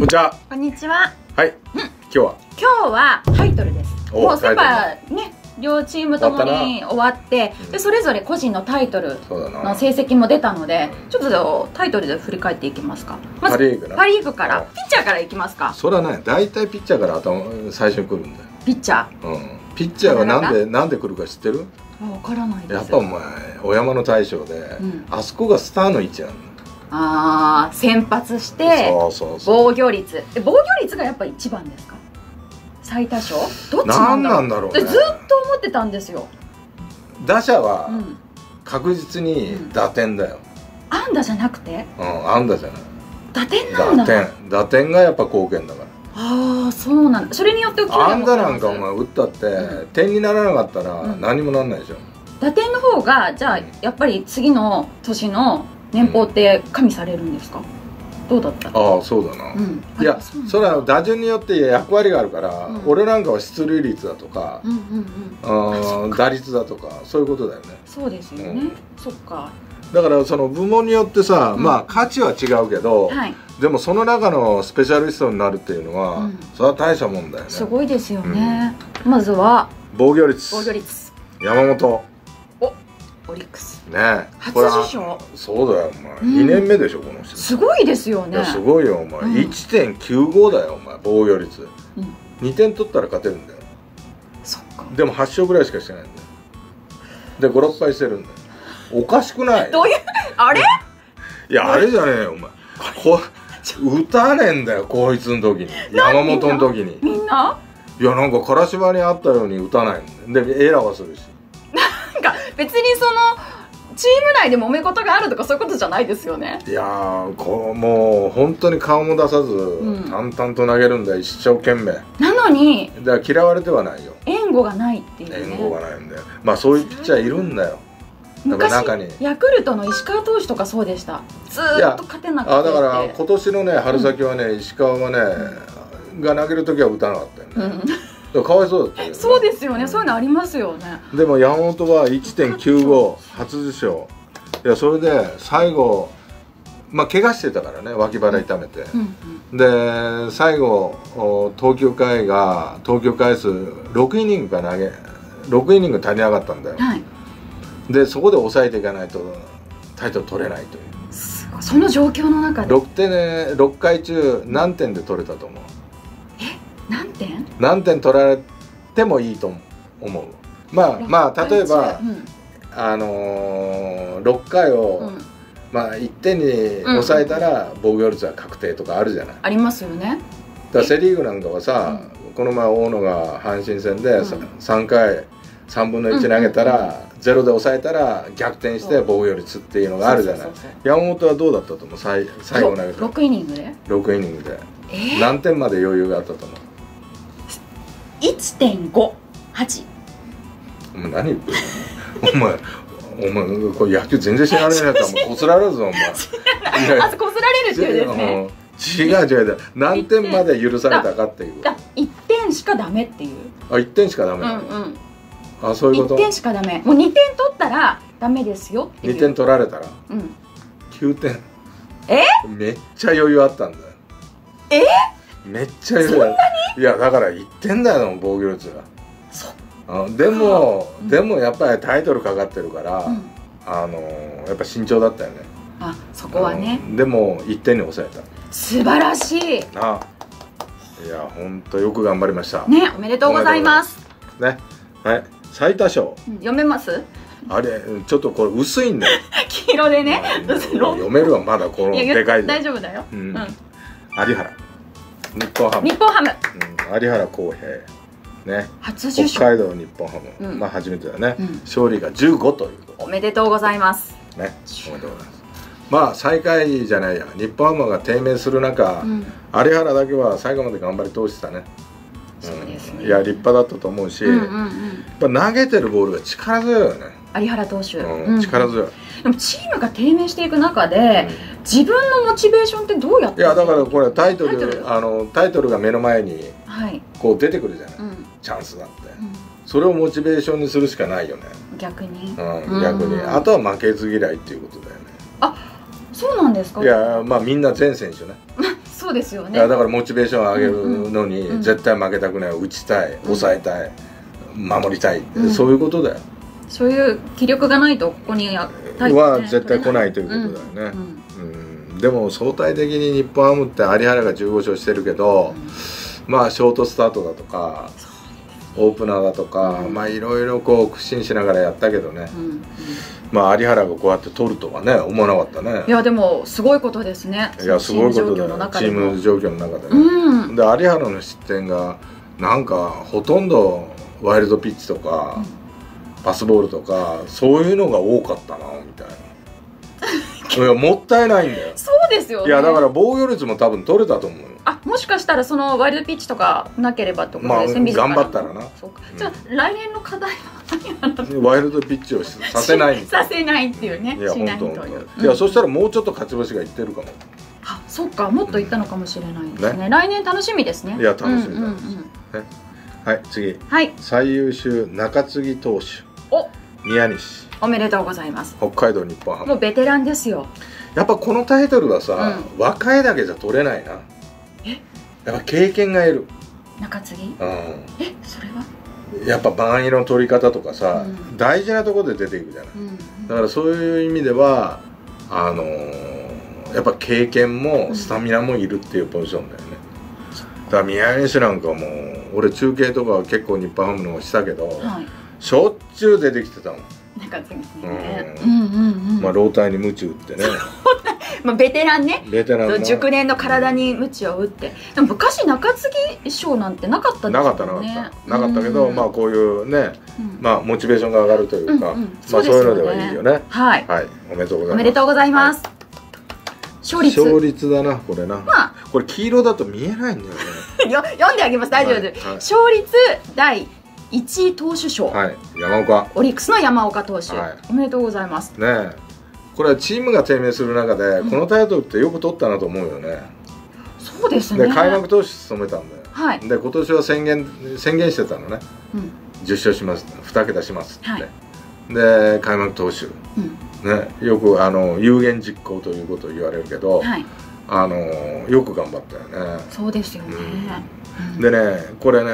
こんにちは。こんにちは。はい。今日はタイトルです。もうセパね、両チームともに終わって、でそれぞれ個人のタイトルの成績も出たので、ちょっとタイトルで振り返っていきますか。まずパ・リーグから、ピッチャーからいきますか。それはね、大体ピッチャーから最初に来るんだよ。ピッチャー。うん。ピッチャーがなんで来るか知ってる？わからないです。やっぱお前、お山の大将で、あそこがスターの位置なの。ああ、先発して防御率、防御率がやっぱ一番ですか？最多勝？どっちなんだろうね。ずっと思ってたんですよ。打者は確実に打点だよ。安打じゃなくて？うん、安打じゃない。打点なんだ。打点がやっぱ貢献だから。ああ、そうなんだ。それによって安打なんかお前打ったって点にならなかったら何もなんないでしょ。打点の方がじゃあやっぱり次の年の年俸って加味されるんですか？どうだった？ああ、そうだな。いや、それは打順によって役割があるから、俺なんかは出塁率だとか、打率だとかそういうことだよね。そうですよね。そっか。だからその部門によってさ、まあ価値は違うけど、でもその中のスペシャリストになるっていうのは、それは大したもんだよね。すごいですよね。まずは防御率。防御率。山本。オリックスね、初受賞。そうだよお前、2年目でしょこの人。すごいですよね。すごいよお前、 1.95 だよお前、防御率2点取ったら勝てるんだよ。そっか。でも8勝ぐらいしかしてないんだよ。で56敗してるんだよ。おかしくない？どういうあれ？いやあれじゃねえよお前、打たねえんだよこいつの時に、山本の時に。みんな？いやなんかからしばにあったように打たないんだよ。でエラーはするし。別にそのチーム内で揉め事があるとかそういうことじゃないですよね。いやー、もう本当に顔も出さず、淡々と投げるんだよ、一生懸命。なのにだから嫌われてはないよ。援護がないっていう、ね、援護がないんだよ。まあそういうピッチャーいるんだよ。昔ヤクルトの石川投手とかそうでした。ずーっと勝てなくて。あ、だから今年のね春先はね、石川はね、が投げる時は打たなかったよね。かわいそうだったよね。そうですよね、そういうのありますよね。でも山本は 1.95 初受賞。いや、それで最後まあ怪我してたからね、脇腹痛めて、で最後投球回数6イニングか6イニング足りなかったんだよ、はい、でそこで抑えていかないとタイトル取れないという。すごい、その状況の中で6回中何点で取れたと思う？何点取られてもいいと思う。まあ例えば、6回をまあ1点に抑えたら防御率は確定とかあるじゃない。ありますよね。だセ・リーグなんかはさ、この前大野が阪神戦で3回3分の1投げたら0で抑えたら逆転して防御率っていうのがあるじゃない。山本はどうだったと思う？最後投げた6イニングで6イニングで何点まで余裕があったと思う？1.58。 何言ってんのお前これ野球全然知られないやつはこすられるぞお前。あ、こすられるっていうですね。違う、何点まで許されたかっていう。1点しかダメっていう。あ、1点しかダメ。あ、そういうこと。1点しかダメ。もう2点取ったらダメですよっていう。2点取られたら9点。めっちゃ余裕あったんだよ。めっちゃ余裕。そんなに？いやだから1点だよ防御率が。でもやっぱりタイトルかかってるから、やっぱ慎重だったよね。あ、そこはね。でも1点に抑えた。素晴らしい。いや本当よく頑張りました。ね、おめでとうございます。ね、はい、最多勝。読めます？あれちょっとこれ薄いんだよ。黄色でね。読めるわまだこのでかい。大丈夫だよ。うん。有原。日本ハム、有原航平ね、初受賞。北海道日本ハム、まあ初めてだね。勝利が15ということ。おめでとうございますね。おめでとうございます。まあ最下位じゃないや、日本ハムが低迷する中、有原だけは最後まで頑張り通してたね。そうですね。いや立派だったと思うし、やっぱ投げてるボールが力強いよね、有原投手。力強い。でもチームが低迷していく中で自分のモチベーションってどうやって？いやだからこれタイトルが目の前にこう出てくるじゃない、チャンスだって。それをモチベーションにするしかないよね。逆にあとは負けず嫌いっていうことだよね。あ、そうなんですか。いやまあみんな全選手ね。そうですよね。だからモチベーションを上げるのに絶対負けたくない、打ちたい、抑えたい、守りたい、そういうことだよ。そういう気力がないとここには絶対来ないということだよね。でも相対的に日本ハムって有原が15勝してるけど、まあショートスタートだとかオープナーだとか、まあいろいろこう苦心しながらやったけどね、まあ有原がこうやって取るとはね思わなかったね。いやでもすごいことですね。いやすごいことだよ、チーム状況の中でね。で有原の失点がなんかほとんどワイルドピッチとかパスボールとかそういうのが多かったなみたいな。いやもったいないんだよ。そうですよね。いやだから防御率も多分取れたと思う。あ、もしかしたらそのワイルドピッチとかなければとかですね。頑張ったらな。そうか。じゃあ来年の課題は何？ワイルドピッチをさせない。させないっていうね。いや本当。いやそしたらもうちょっと勝ち星がいってるかも。あ、そっか。もっといったのかもしれないですね。来年楽しみですね。いや楽しみだ。はい次。はい。最優秀中継ぎ投手。お。宮西。おめでとうございます。北海道日本ハム。もうベテランですよ。やっぱこのタイトルはさ、若いだけじゃ取れないな。やっぱ経験が得る中継ぎ、えそれはやっぱ番位の取り方とかさ、大事なところで出ていくじゃない。だからそういう意味ではやっぱ経験もスタミナもいるっていうポジションだよね。だから宮西なんかも俺中継とかは結構日本ハムのしたけど、しょっちゅう出てきてたもん中継ぎね。まあ老体に鞭打ってねまあベテランね、熟年の体に鞭を打って。でも昔中継ぎ賞なんてなかったですよね。なかったけど、まあこういうね、まあモチベーションが上がるというか、まあそういうのではいいよね。はい、おめでとうございます。おめでとうございます。勝率だなこれな。これ黄色だと見えないんだよね。読んであげます。大丈夫です。勝率第1位投手賞、山岡、オリックスの山岡投手、おめでとうございますね。これはチームが低迷する中でこのタイトルってよく取ったなと思うよね。そうですね。開幕投手務めたんだよ。はい。で今年は宣言してたのね、10勝します、2桁しますって。で開幕投手ね、よく有言実行ということを言われるけど、よく頑張ったよね。そうですよね。でね、これね、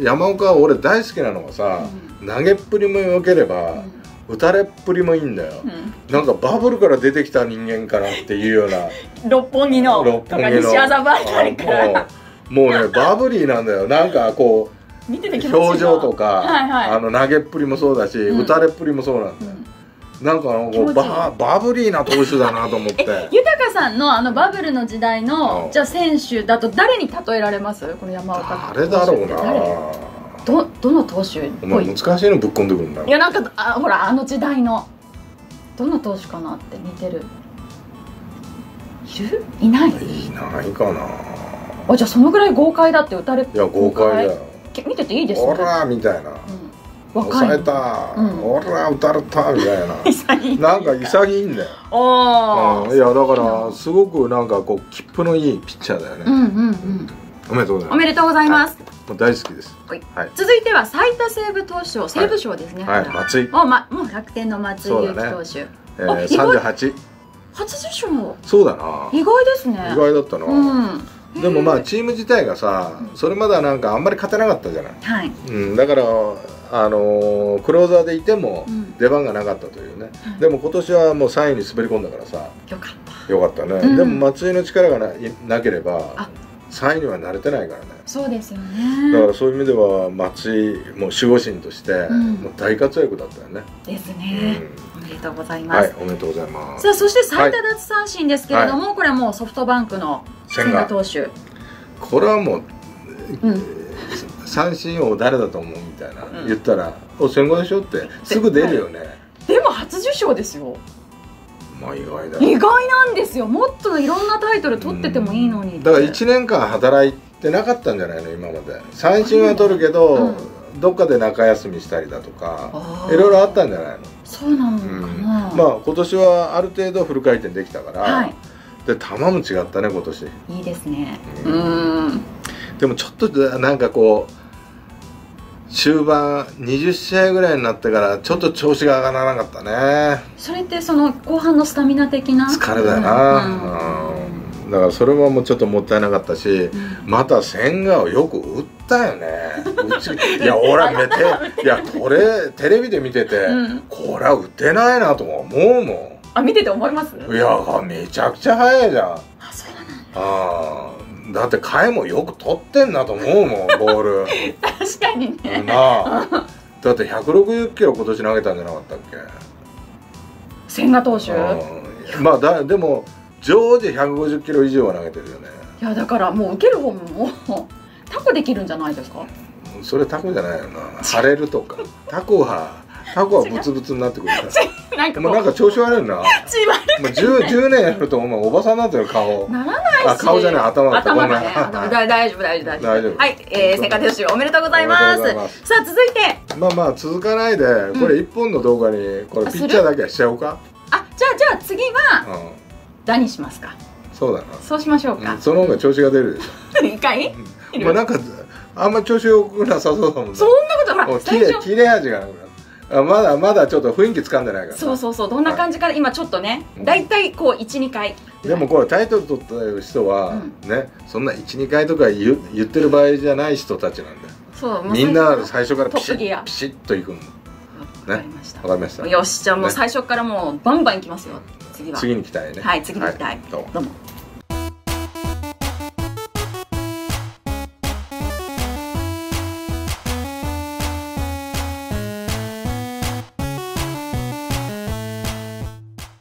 山岡は俺大好きなのがさ、投げっぷりも良ければ打たれっぷりもいいんだよ。なんかバブルから出てきた人間かなっていうような六本木のとか西麻布あたりからもうねバブリーなんだよ。なんかこう表情とか投げっぷりもそうだし打たれっぷりもそうなんだよ。なんかバブリーな投手だなと思って豊さんのバブルの時代のじゃあ選手だと誰に例えられます？この山岡投手。誰だろうな。どの投手っぽい？難しいのぶっ込んでくるんだよ。いやなんかほら時代のどの投手かなって似てる。いないかなあ。じゃあそのぐらい豪快だって打たれっぽい。いや豪快だよ。見てていいですね。オラみたいな、抑えた、オラ打たれたみたいななんか潔いんだよ。ああ、いやだからすごくなんかこう切符のいいピッチャーだよね。おめでとうございます。おめでとうございます。もう大好きです。続いては最多セーブ投手賞、セーブ賞ですね。はい、松井。もう楽天の松井裕樹投手。38。80勝。そうだな。意外ですね。意外だったな。でもまあチーム自体がさ、それまではなんかあんまり勝てなかったじゃない。はい。だからクローザーでいても出番がなかったというね。でも今年はもう3位に滑り込んだからさ。よかった。よかったね。でも松井の力がなければ。3位には慣れてないからね。そうですよね。だからそういう意味では松井も守護神としてもう大活躍だったよね。ですね。おめでとうございます。はい、おめでとうございます。さあそして最多奪三振ですけれども、これはもうソフトバンクの千賀投手。これはもう三振を誰だと思うみたいな言ったらお千賀でしょってすぐ出るよね。でも80勝ですよ。意外なんですよ。もっといろんなタイトル取っててもいいのに。だから1年間働いてなかったんじゃないの今まで。三振は取るけどどっかで中休みしたりだとかいろいろあったんじゃないの。そうなのかな。まあ今年はある程度フル回転できたから。で球も違ったね今年。いいですね。でもちょっとなんかこう終盤20試合ぐらいになってからちょっと調子が上がらなかったね。それってその後半のスタミナ的な疲れだよな。だからそれはもうちょっともったいなかったし、また千賀をよく打ったよね。いや俺いやこれテレビで見てて、これは打てないなと思うもん。あ、見てて思います。いやめちゃくちゃ早いじゃん。あ、そうなんだ。ああ。だって甲斐もよく取ってんなと思うもん、ボール。確かにね。なあ。だって160キロ今年投げたんじゃなかったっけ、千賀投手。まあでも常時150キロ以上は投げてるよね。いやだからもう受ける方もタコできるんじゃないですか。それタコじゃないよな、腫れるとか。タコはブツブツになってくるから。なんか調子悪いな。 10年やるとおばさんなんていう顔ならないし。顔じゃない、頭だった。ごめん。大丈夫。はい、千賀投手おめでとうございます。さあ続いて、まあ続かないでこれ1本の動画にこれピッチャーだけはしちゃおうか。あ、じゃあ次はダにしますか。そうだな、そうしましょうか。その方が調子が出るでしょ。一回なんかあんま調子よくなさそうだもん。そんなことない。切れ味がなくなる。まだちょっと雰囲気つかんでないから。そうどんな感じか、今ちょっとね、大体こう12回。でもこれタイトル取った人はね、そんな12回とか言ってる場合じゃない人たちなんだよ。そう、みんな最初からピシッといくんだ。わかりました、わかりました。よし、じゃあもう最初からもうバンバンいきますよ。次に行きたいね。はい、次に行きたい。どうも。